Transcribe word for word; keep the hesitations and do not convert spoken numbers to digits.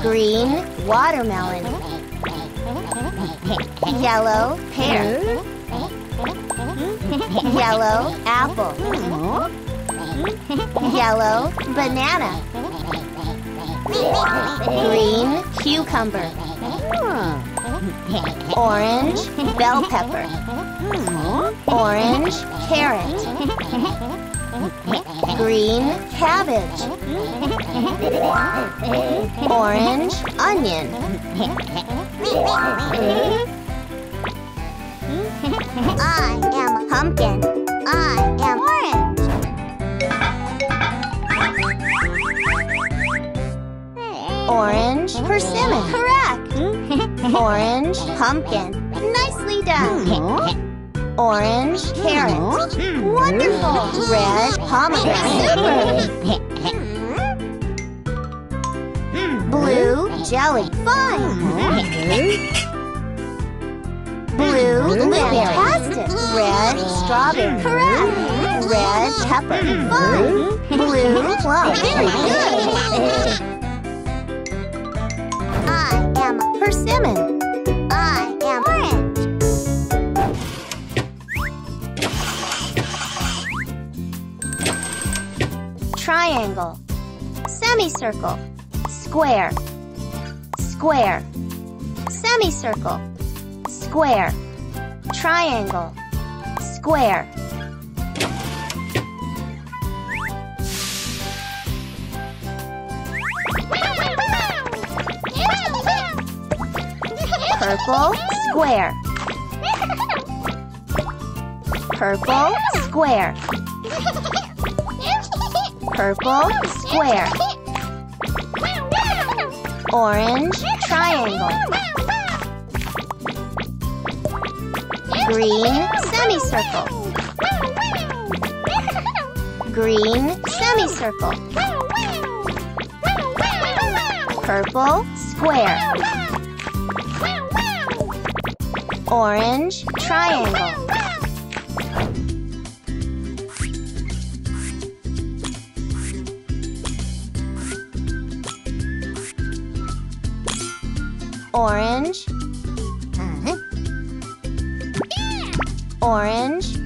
green, watermelon, yellow, pear, yellow, apple, yellow, banana, green, cucumber, orange, bell pepper, orange, carrot, green, cabbage, orange, onion, I am a pumpkin, I am orange. Orange, persimmon. Correct. Orange, pumpkin. Nicely done. Orange, carrot. Wonderful. Red, pomegranate. Super. Blue, jelly. Fine. Blue, fantastic. Red, strawberry. Correct. Red, pepper. Fun. Blue, plum. Very good. I am a persimmon. I am orange. Triangle, semicircle, square, square, semicircle, square, triangle, square. Purple, square. Purple, square. Purple, square. Orange, triangle. Green, semicircle. Green, semicircle. Purple, square. Orange, triangle. Orange. Uh-huh. Orange,